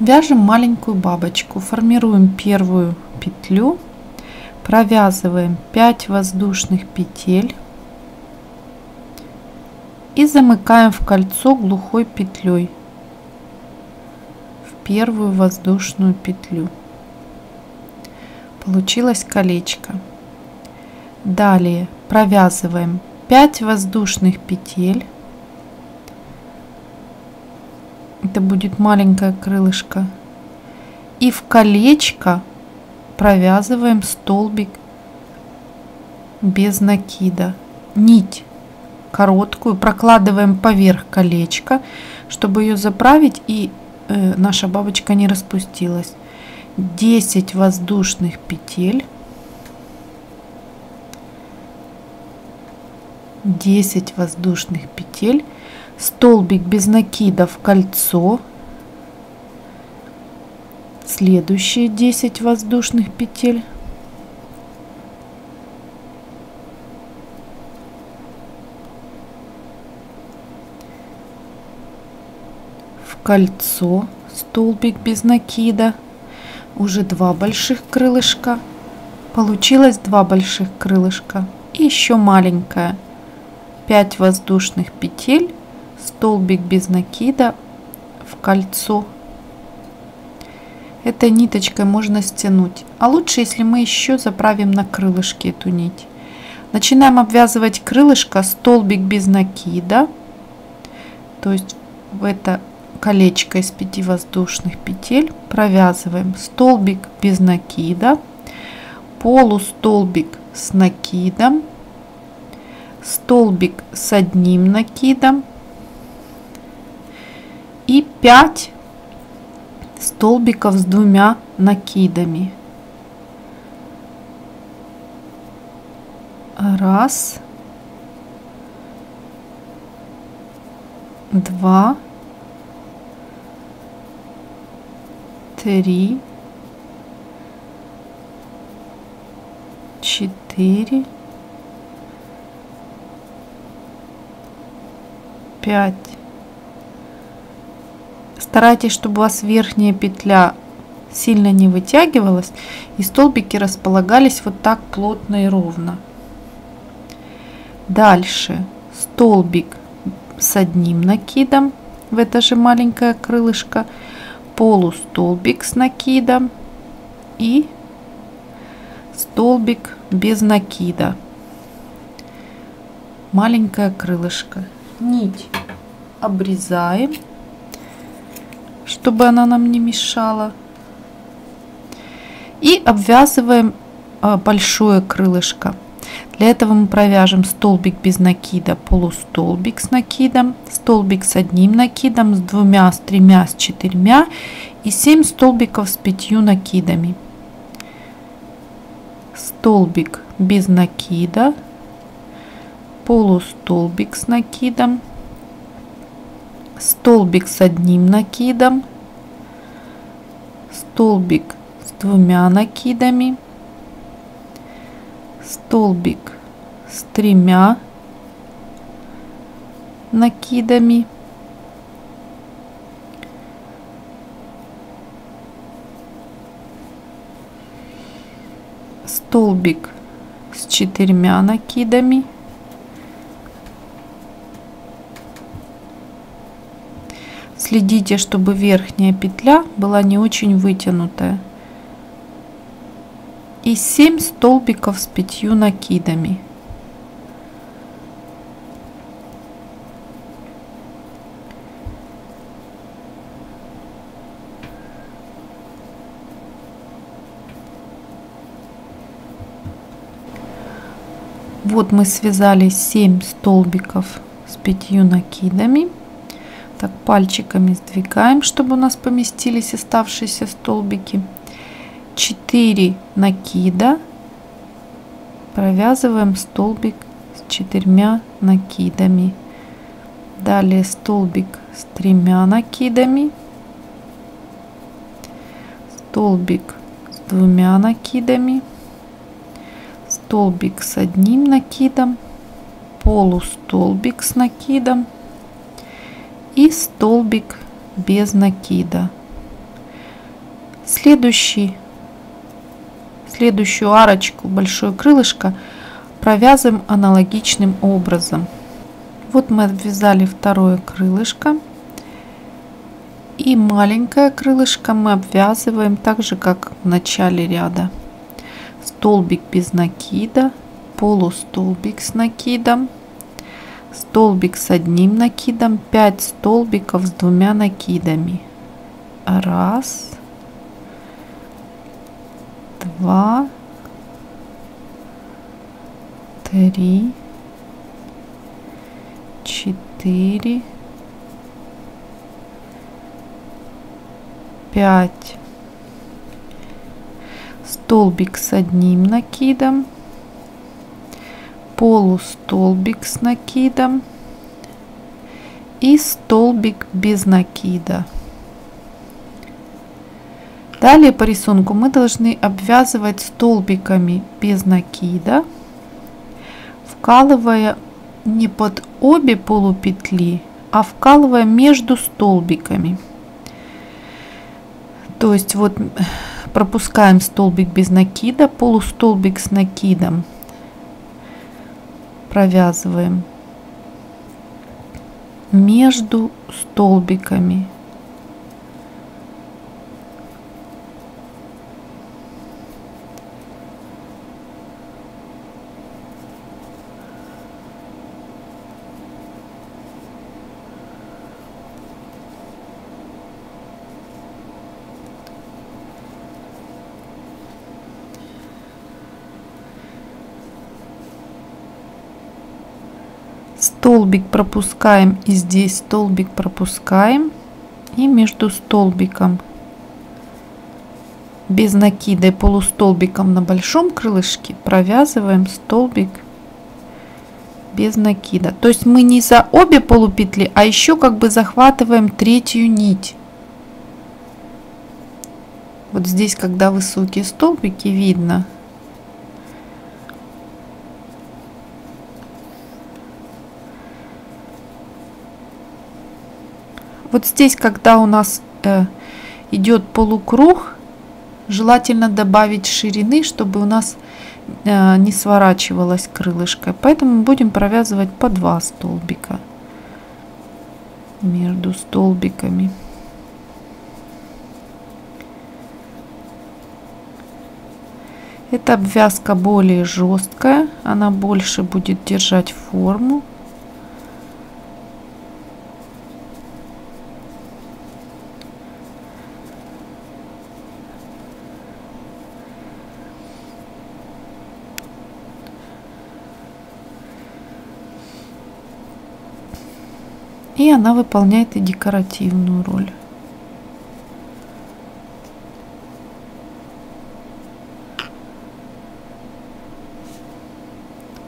Вяжем маленькую бабочку, формируем первую петлю, провязываем 5 воздушных петель и замыкаем в кольцо глухой петлей в первую воздушную петлю. Получилось колечко. Далее провязываем 5 воздушных петель. Это будет маленькое крылышко. И в колечко провязываем столбик без накида. Нить короткую прокладываем поверх колечка, чтобы ее заправить и наша бабочка не распустилась. 10 воздушных петель. 10 воздушных петель. Столбик без накида в кольцо. Следующие 10 воздушных петель. В кольцо столбик без накида. Уже 2 больших крылышка. Получилось 2 больших крылышка. И еще маленькое. 5 воздушных петель. Столбик без накида в кольцо. Этой ниточкой можно стянуть, а лучше, если мы еще заправим на крылышки эту нить. Начинаем обвязывать крылышко, столбик без накида, то есть в это колечко из 5 воздушных петель провязываем столбик без накида, полустолбик с накидом, столбик с одним накидом и 5 столбиков с 2 накидами. 1, 2, 3, 4, 5. Старайтесь, чтобы у вас верхняя петля сильно не вытягивалась и столбики располагались вот так плотно и ровно. Дальше столбик с одним накидом в это же маленькое крылышко, полустолбик с накидом и столбик без накида, маленькое крылышко. Нить обрезаем, чтобы она нам не мешала, и обвязываем большое крылышко. Для этого мы провяжем столбик без накида, полустолбик с накидом, столбик с одним накидом, с 2, с 3, с 4 и 7 столбиков с 5 накидами. Столбик без накида, полустолбик с накидом, столбик с одним накидом, столбик с 2 накидами, столбик с 3 накидами, столбик с 4 накидами, Следите, чтобы верхняя петля была не очень вытянутая. И 7 столбиков с 5 накидами. Вот мы связали 7 столбиков с 5 накидами. Так, пальчиками сдвигаем, чтобы у нас поместились оставшиеся столбики. 4 накида. Провязываем столбик с 4 накидами. Далее столбик с 3 накидами. Столбик с 2 накидами. Столбик с 1 накидом. Полустолбик с накидом. И столбик без накида. следующую арочку, большое крылышко, провязываем аналогичным образом. Вот мы обвязали второе крылышко, и маленькое крылышко мы обвязываем так же, как в начале ряда: столбик без накида, полустолбик с накидом, столбик с одним накидом, 5 столбиков с двумя накидами, 1, 2, 3, 4, 5, столбик с одним накидом, полустолбик с накидом и столбик без накида. Далее по рисунку мы должны обвязывать столбиками без накида, вкалывая не под обе полупетли, а вкалывая между столбиками. То есть вот пропускаем столбик без накида, полустолбик с накидом провязываем между столбиками. Столбик пропускаем, и здесь столбик пропускаем, и между столбиком без накида и полустолбиком на большом крылышке провязываем столбик без накида. То есть мы не за обе полупетли, а еще как бы захватываем третью нить. Вот здесь, когда высокие столбики, видно. Вот здесь, когда у нас идет полукруг, желательно добавить ширины, чтобы у нас не сворачивалось крылышко. Поэтому будем провязывать по 2 столбика между столбиками. Эта обвязка более жесткая, она больше будет держать форму. И она выполняет и декоративную роль.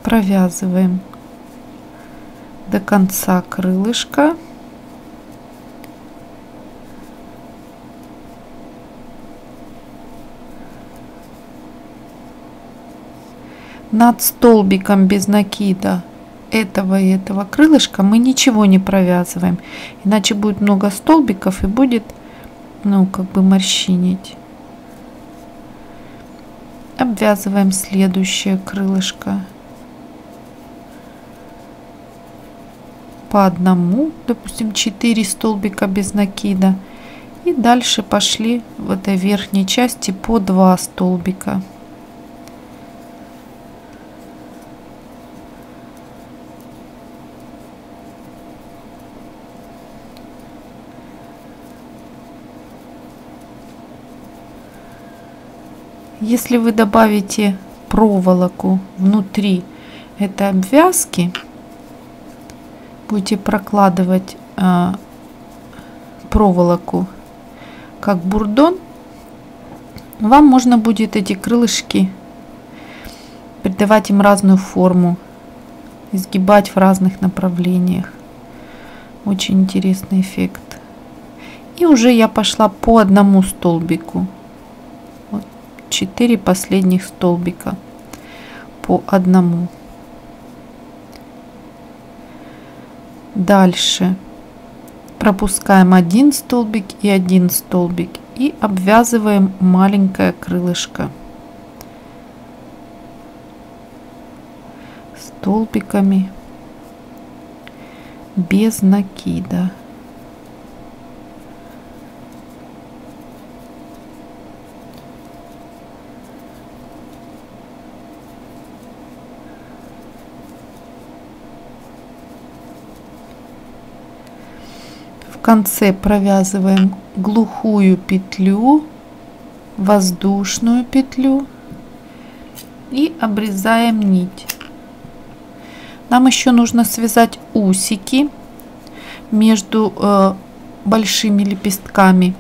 Провязываем до конца крылышка. Над столбиком без накида этого и этого крылышка мы ничего не провязываем, иначе будет много столбиков и будет, ну, как бы морщинить. Обвязываем следующее крылышко по одному, допустим, 4 столбика без накида, и дальше пошли в этой верхней части по 2 столбика. Если вы добавите проволоку внутри этой обвязки, будете прокладывать проволоку как бурдон, вам можно будет эти крылышки придавать им разную форму, изгибать в разных направлениях. Очень интересный эффект. И уже я пошла по одному столбику. 4 последних столбика по одному. Дальше пропускаем 1 столбик и 1 столбик, и обвязываем маленькое крылышко столбиками без накида. В конце провязываем глухую петлю, воздушную петлю и обрезаем нить. Нам еще нужно связать усики между большими лепестками.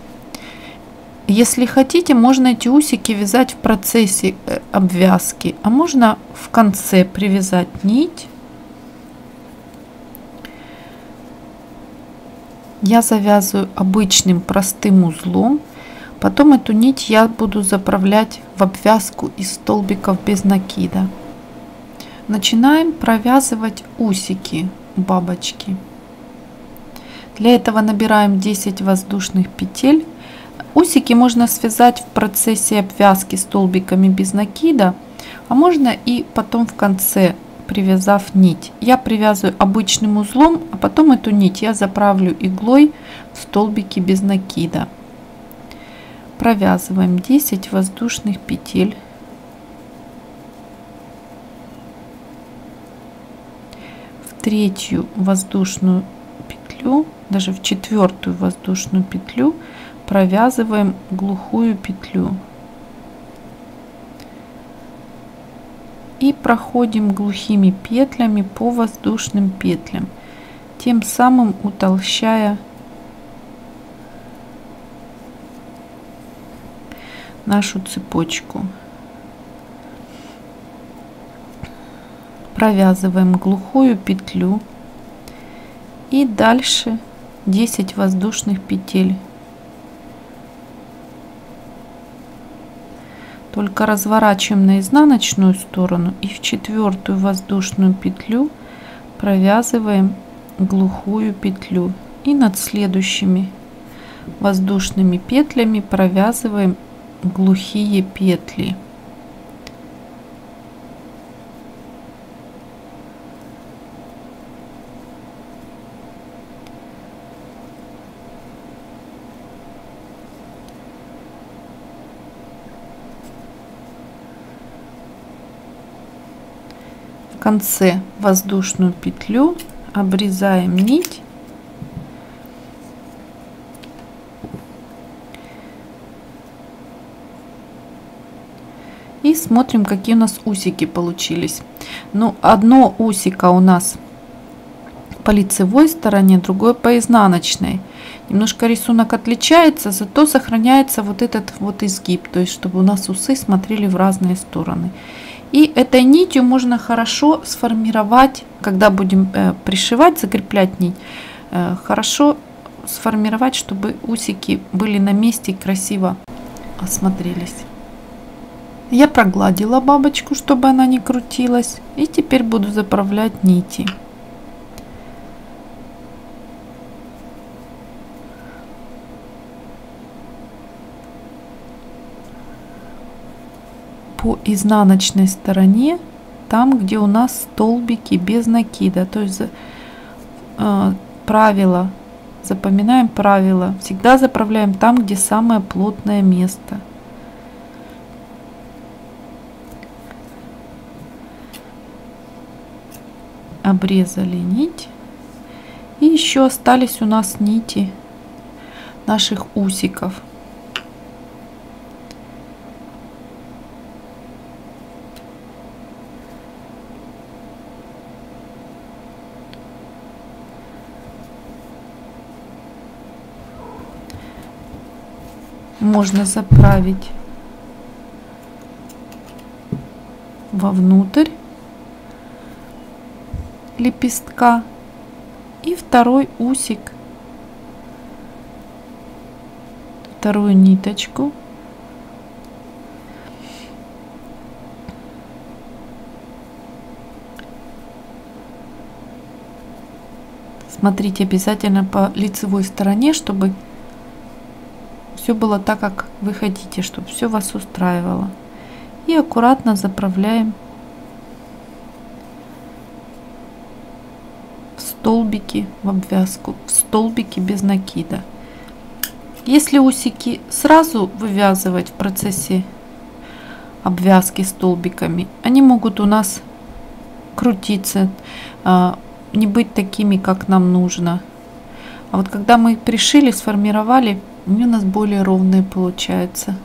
Если хотите, можно эти усики вязать в процессе обвязки, а можно в конце привязать нить. Я завязываю обычным простым узлом, потом эту нить я буду заправлять в обвязку из столбиков без накида. Начинаем провязывать усики бабочки. Для этого набираем 10 воздушных петель. Усики можно связать в процессе обвязки столбиками без накида, а можно и потом в конце, привязав нить. Я привязываю обычным узлом, а потом эту нить я заправлю иглой в столбики без накида. Провязываем 10 воздушных петель. Третью воздушную петлю, даже в четвертую воздушную петлю провязываем глухую петлю и проходим глухими петлями по воздушным петлям, тем самым утолщая нашу цепочку. Провязываем глухую петлю и дальше 10 воздушных петель. Только разворачиваем на изнаночную сторону и в четвертую воздушную петлю провязываем глухую петлю. И над следующими воздушными петлями провязываем глухие петли. В конце воздушную петлю обрезаем нить и смотрим, какие у нас усики получились. Но одно усико у нас по лицевой стороне, другое по изнаночной. Немножко рисунок отличается, зато сохраняется вот этот вот изгиб, то есть чтобы у нас усы смотрели в разные стороны. И этой нитью можно хорошо сформировать, когда будем пришивать, закреплять нить, хорошо сформировать, чтобы усики были на месте и красиво осмотрелись. Я прогладила бабочку, чтобы она не крутилась, и теперь буду заправлять нити. По изнаночной стороне, там где у нас столбики без накида, то есть правило, запоминаем правило, всегда заправляем там, где самое плотное место. Обрезали нить, и еще остались у нас нити наших усиков. Можно заправить вовнутрь лепестка и второй усик, вторую ниточку. Смотрите обязательно по лицевой стороне, чтобы все было так, как вы хотите, чтобы все вас устраивало. И аккуратно заправляем в столбики, в обвязку, в столбики без накида. Если усики сразу вывязывать в процессе обвязки столбиками, они могут у нас крутиться, не быть такими, как нам нужно. А вот когда мы их пришили, сформировали, у нас более ровные получаются.